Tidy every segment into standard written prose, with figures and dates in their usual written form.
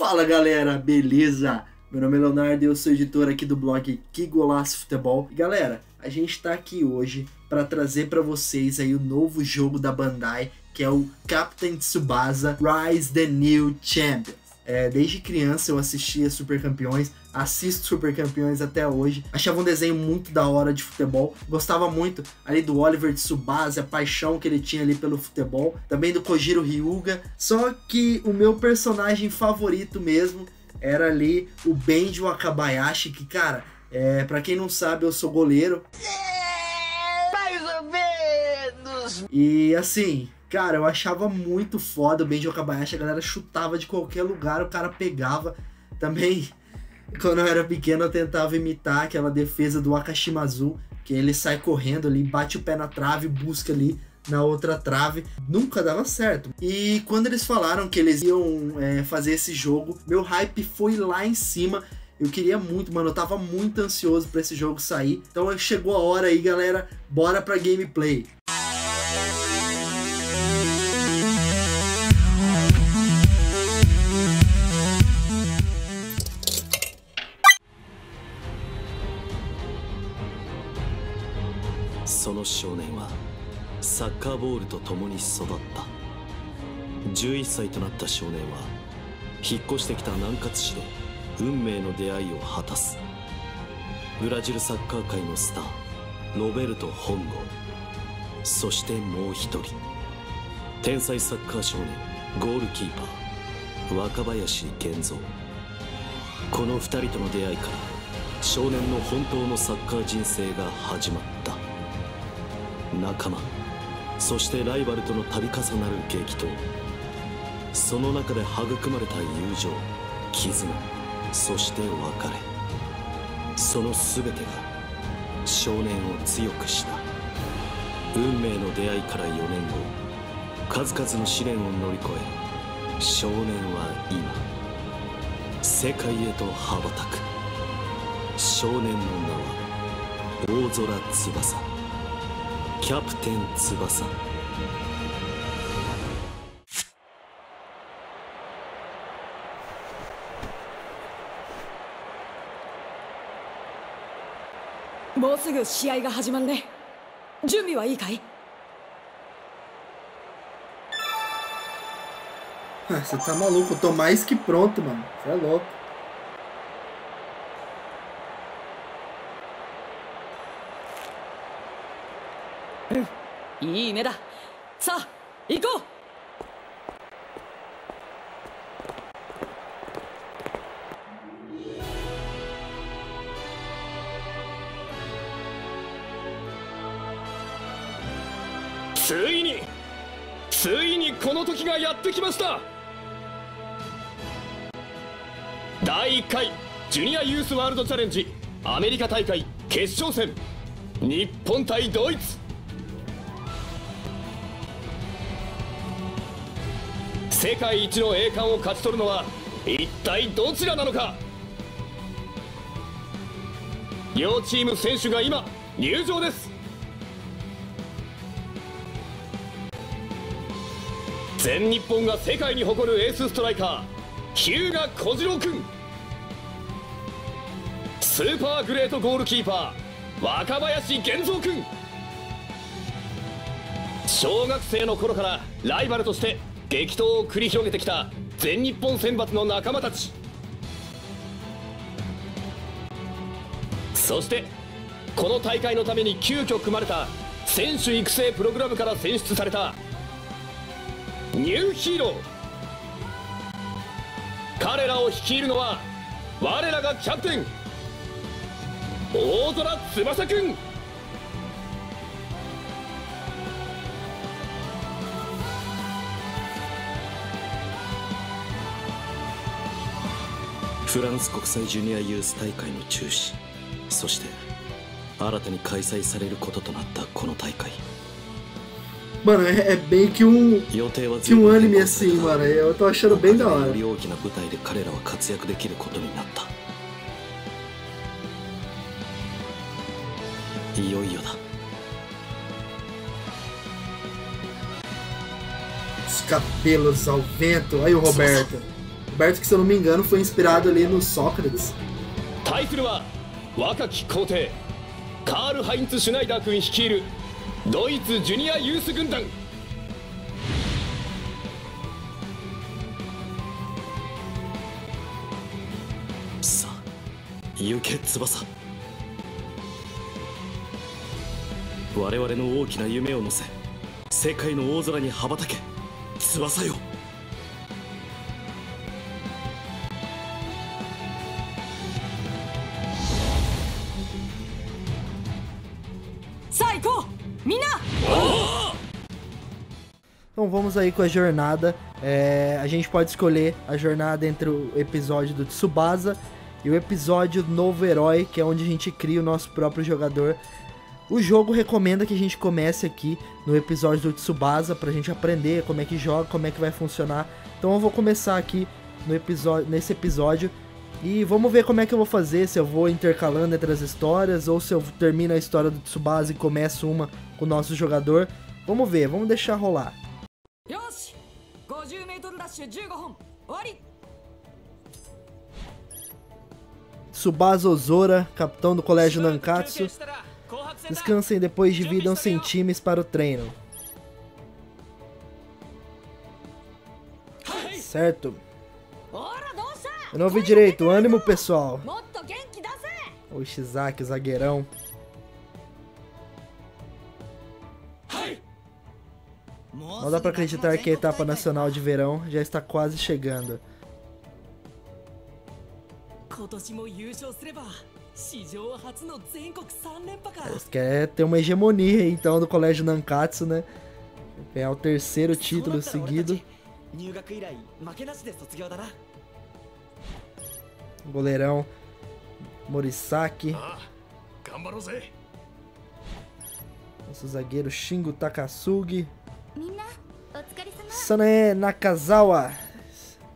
Fala galera, beleza? Meu nome é Leonardo e eu sou editor aqui do blog Kigolaço Futebol. E galera, a gente tá aqui hoje para trazer para vocês aí o novo jogo da Bandai, que é o Captain Tsubasa Rise the New Champions. Desde criança eu assistia Super Campeões, assisto Super Campeões até hoje. Achava um desenho muito da hora de futebol, gostava muito ali do Oliver Tsubasa, a paixão que ele tinha ali pelo futebol, também do Kojiro Ryuga. Só que o meu personagem favorito mesmo era ali o Benji Wakabayashi, que cara, pra quem não sabe, eu sou goleiro. Mais ou menos! E assim... cara, eu achava muito foda o Benji Wakabayashi, a galera chutava de qualquer lugar, o cara pegava. Também, quando eu era pequeno, eu tentava imitar aquela defesa do Akashimazu, que ele sai correndo ali, bate o pé na trave, busca ali na outra trave. Nunca dava certo. E quando eles falaram que eles iam fazer esse jogo, meu hype foi lá em cima. Eu queria muito, mano, eu tava muito ansioso pra esse jogo sair. Então chegou a hora aí, galera, bora pra gameplay.この2人との出会いから少年の本当のサッカー人生が始まった。 仲間そしてライバルとの度重なる激闘、その中で育まれた友情、絆、そして別れ、その全てが少年を強くした。運命の出会いから4年後、数々の試練を乗り越え、少年は今世界へと羽ばたく。少年の名は大空翼、 Captain Tsubasa. Você tá maluco? Eu tô mais que pronto, mano. Você é louco.ついにこの時がやってきました。第1回ジュニアユースワールドチャレンジアメリカ大会決勝戦、日本対ドイツ。 世界一の栄冠を勝ち取るのは一体どちらなのか。両チーム選手が今入場です。全日本が世界に誇るエースストライカー、日向小次郎君、スーパーグレートゴールキーパー若林源三君、小学生の頃からライバルとして 激闘を繰り広げてきた全日本選抜の仲間たち、そしてこの大会のために急遽組まれた選手育成プログラムから選出されたニューヒーロー、彼らを率いるのは我らがキャプテン大空翼君。 フランス国際ジュニアユース大会の中止、そして新たに開催されることとなったこの大会。Mano, é bem que um anime assim, mano. Eu tô achando bem da hora. Os cabelos ao vento. Aí o Roberto. Roberto, que se eu não me engano foi inspirado ali no Sócrates. Então vamos aí com a jornada. A gente pode escolher a jornada entre o episódio do Tsubasa e o episódio Novo Herói, que é onde a gente cria o nosso próprio jogador. O jogo recomenda que a gente comece aqui no episódio do Tsubasa, pra gente aprender como é que joga, como é que vai funcionar. Então eu vou começar aqui no episódio, nesse episódio, e vamos ver como é que eu vou fazer, se eu vou intercalando entre as histórias, ou se eu termino a história do Tsubasa e começo uma com o nosso jogador. Vamos ver, vamos deixar rolar. Yoshi! 50 metros dash 15 hon. Tsubasa Ozora, capitão do colégio Nankatsu. Descansem depois, dividam-se em times para o treino. Certo. Eu não ouvi direito, ânimo pessoal. O Ishizaki, o zagueirão. Não dá pra acreditar que a etapa nacional de verão já está quase chegando. Eles querem ter uma hegemonia então do colégio Nankatsu, né? É o terceiro título seguido. Goleirão Morisaki. Nosso zagueiro Shingo Takasugi. Sanae Nakazawa,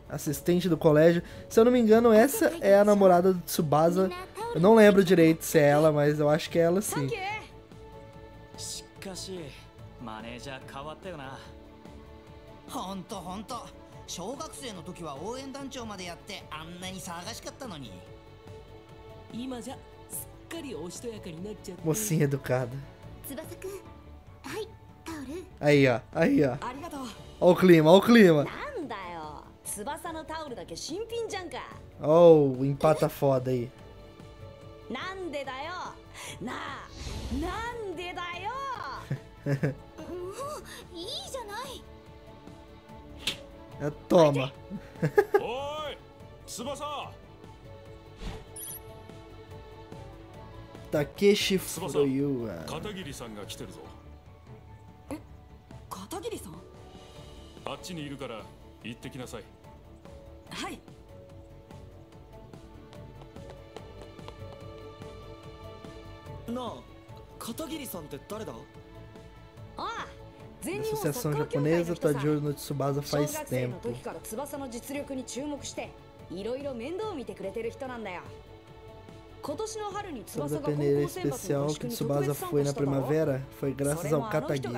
assistente do colégio. Se eu não me engano, essa é a namorada do Tsubasa. Eu não lembro direito se é ela, mas eu acho que é ela sim. Mocinha educada. Aí, ó. Aí, ó. Ó o clima, ó o clima. Oh, empata foda aí. Toma. Takeshi Fusaio. Katagiri-san? A associação japonesa está de olho no Tsubasa faz tempo. Sobre a peneira especial que Tsubasa foi na primavera, foi graças ao Katagiri.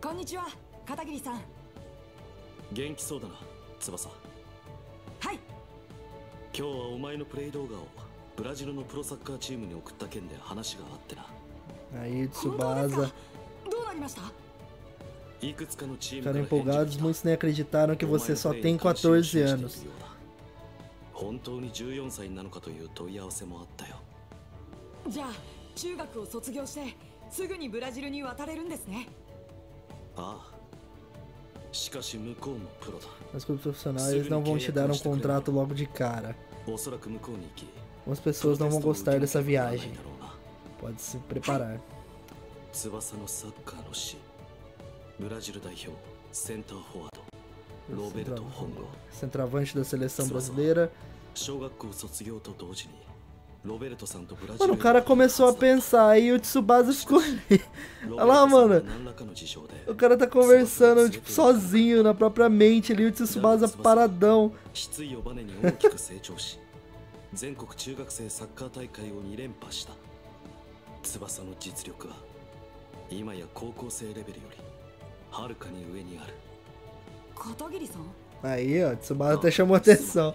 Konnichiwa, Katagiri-san. Genki sou da na, Tsubasa. Hai. Kyou wa omae no play douga o Brasil no pro soccer team ni okutta ken de hanashi ga atte na. Aí, Tsubasa. Dou narimashita? Ikutsuka no time. Ficaram empolgados, muitos nem acreditaram que você só tem 14 anos. Hontou ni 14 sai nano ka toiu toiawase mo atta yo. Já, 中学を卒業してすぐにブラジルに渡れるんですね。Mas como profissionais, eles não vão te dar um contrato logo de cara. Algumas pessoas não vão gostar dessa viagem. Pode se preparar. Centroavante da seleção brasileira. Mano, o cara começou a pensar e o Tsubasa ficou ali. Olha lá, mano. O cara tá conversando, tipo, sozinho, na própria mente ali, o Tsubasa paradão. Aí, ó, Tsubasa até chamou atenção.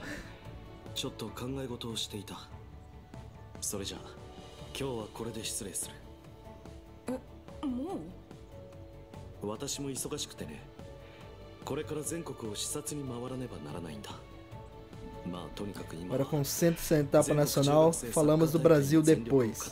Agora com 100% etapa nacional, falamos do Brasil depois.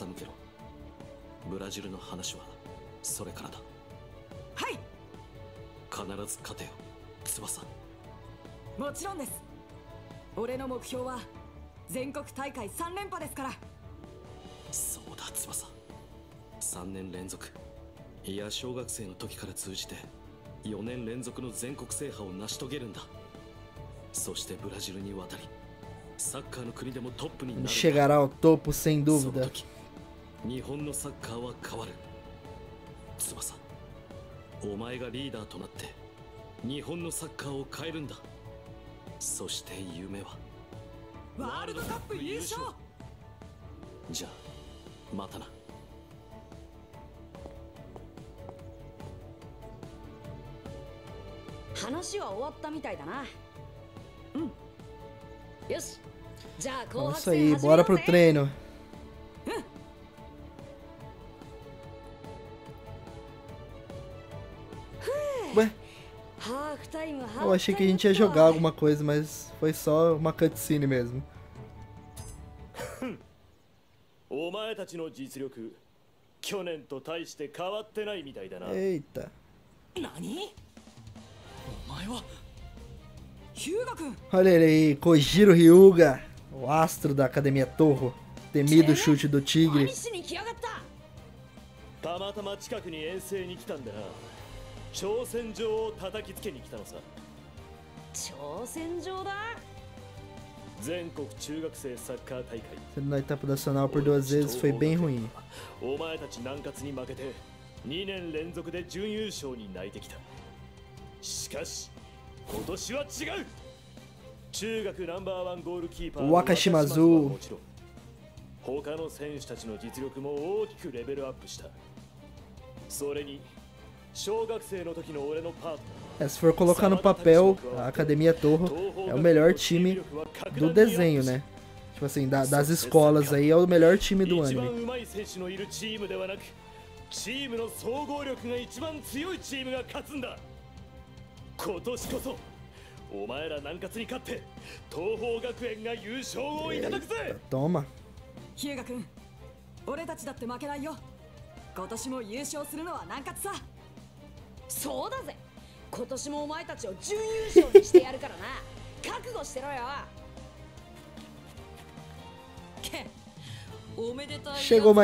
Chegará ao topo sem dúvida. É isso aí, bora pro treino. Ué? Eu achei que a gente ia jogar alguma coisa, mas foi só uma cutscene mesmo. Eita. Olha ele aí, Kojiro Ryuga, o astro da Academia Toro. Temido chute do tigre. Sendo na etapa nacional por duas vezes foi bem ruim. O Akashimazu. Se for colocar no papel, a Academia Toro é o melhor time do desenho, né? Tipo assim, das escolas aí, é o melhor time do anime. Eita, toma. Chegou mais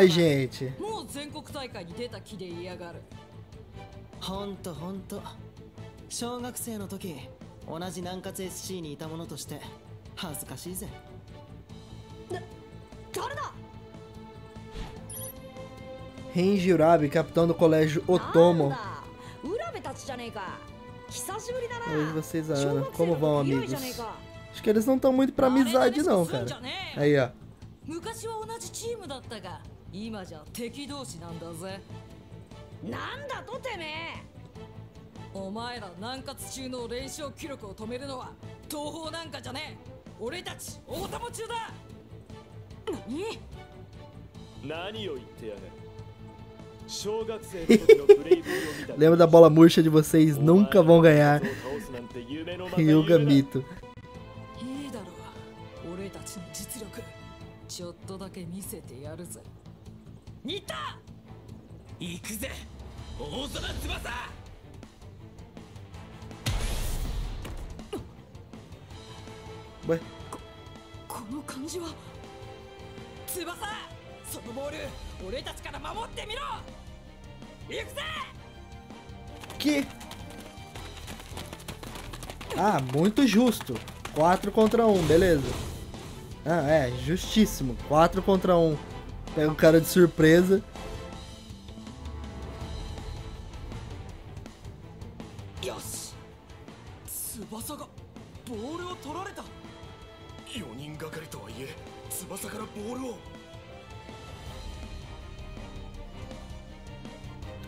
gente. Jirabe, capitão do colégio Otomo. Hoje vocês, a Ana. Como vão, amigos? Acho que eles não estão muito pra amizade, não, cara. Aí, ó. Lembra da bola murcha de vocês? Nunca vão ganhar. Ryuga Mito. Ué? Que? Ah, muito justo. 4 contra 1, beleza. Ah, é, justíssimo. 4 contra 1. Pega o cara de surpresa.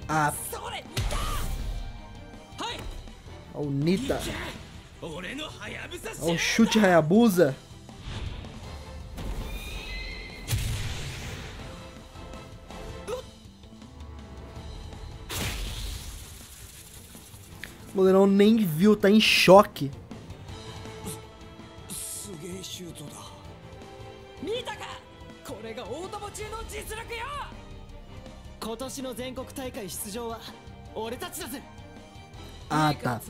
Ah. Olha o Nita. Olha o chute Hayabusa. O goleirão nem viu, tá em choque. Ah, tá.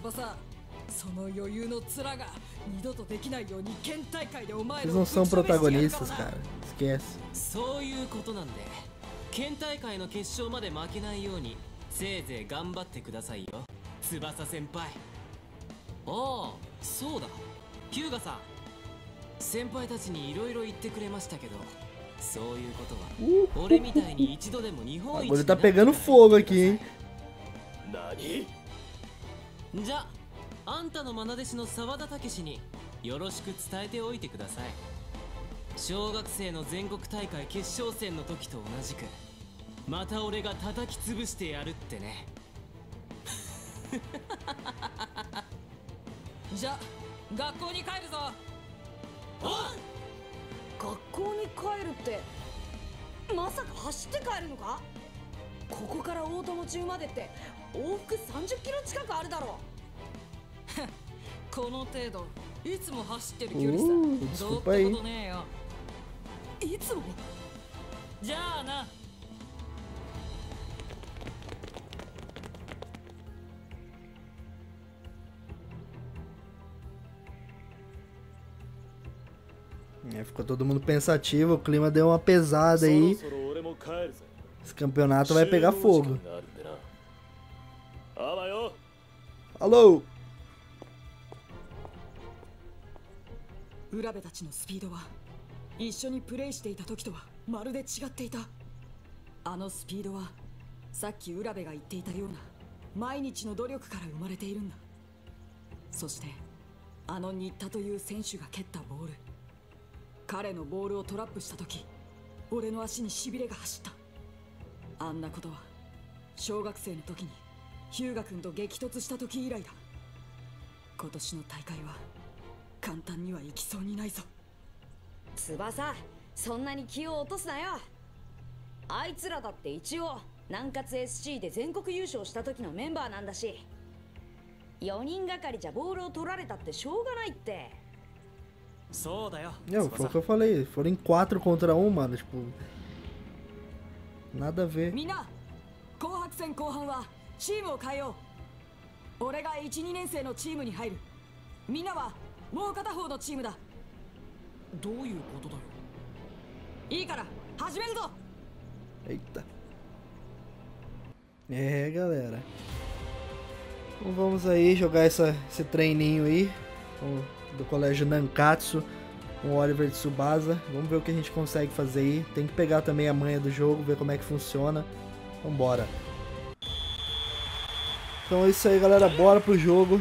Eles não são protagonistas, cara. Esquece. Agora tá pegando fogo aqui, hein? Desculpa aí. É, ficou todo mundo pensativo, o clima deu uma pesada aí. Esse campeonato vai pegar fogo. Alô! Não, foi o que eu falei, foram em 4 contra 1, mano, tipo, nada a ver. Eita. É, galera. Então vamos aí jogar esse treininho aí do colégio Nankatsu com o Oliver Tsubasa. Vamos ver o que a gente consegue fazer aí. Tem que pegar também a manha do jogo, ver como é que funciona. Vambora. Então é isso aí, galera. Bora pro jogo.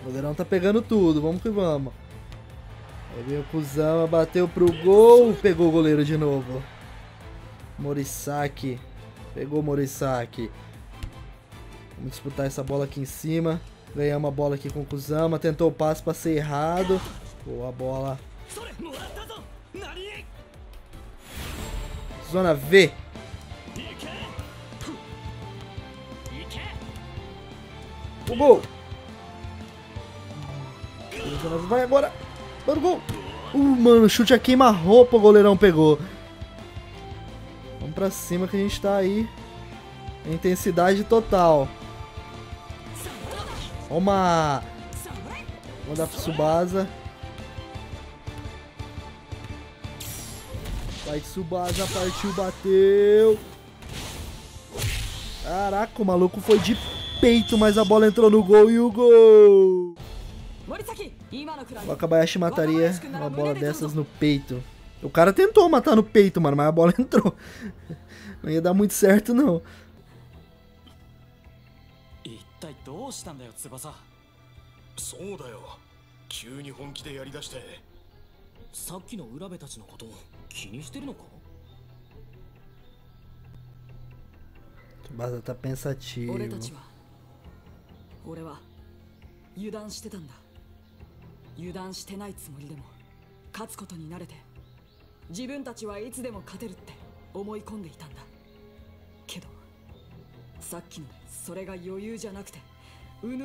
O goleirão tá pegando tudo, vamos que vamos. Aí veio o Kusama, bateu pro gol, pegou o goleiro de novo. Morisaki, pegou o Morisaki. Vamos disputar essa bola aqui em cima. Ganhamos a bola aqui com o Kusama, tentou o passe pra ser errado. Boa bola. Zona V. O gol. Vai agora. Mano, gol. Mano, chute a queima-roupa, o goleirão pegou. Vamos pra cima que a gente tá aí. Intensidade total. Toma. Vou dar pro Tsubasa. Vai, Tsubasa, partiu, bateu. Caraca, o maluco foi de peito, mas a bola entrou no gol e o gol! O Wakabayashi mataria uma bola dessas no peito. O cara tentou matar no peito, mano, mas a bola entrou. Não ia dar muito certo, não. Tsubasa tá pensativo. É isso aí. Aí,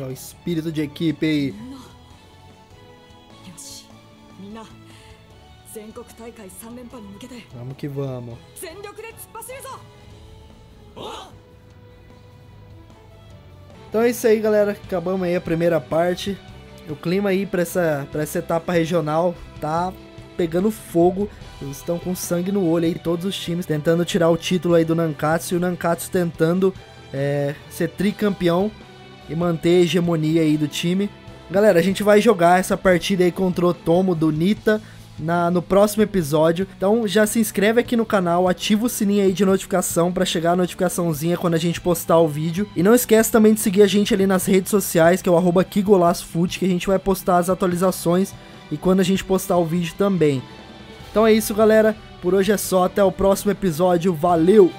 ó, o espírito de equipe aí. Vamos que vamos. Então é isso aí, galera. Acabamos aí a primeira parte. O clima aí pra essa etapa regional tá pegando fogo. Eles estão com sangue no olho aí, todos os times tentando tirar o título aí do Nankatsu. E o Nankatsu tentando ser tricampeão e manter a hegemonia aí do time. Galera, a gente vai jogar essa partida aí contra o Otomo do Nita no próximo episódio. Então já se inscreve aqui no canal, ativa o sininho aí de notificação pra chegar a notificaçãozinha quando a gente postar o vídeo. E não esquece também de seguir a gente ali nas redes sociais, que é o @KigolacoFut, que a gente vai postar as atualizações e quando a gente postar o vídeo também. Então é isso, galera. Por hoje é só. Até o próximo episódio. Valeu!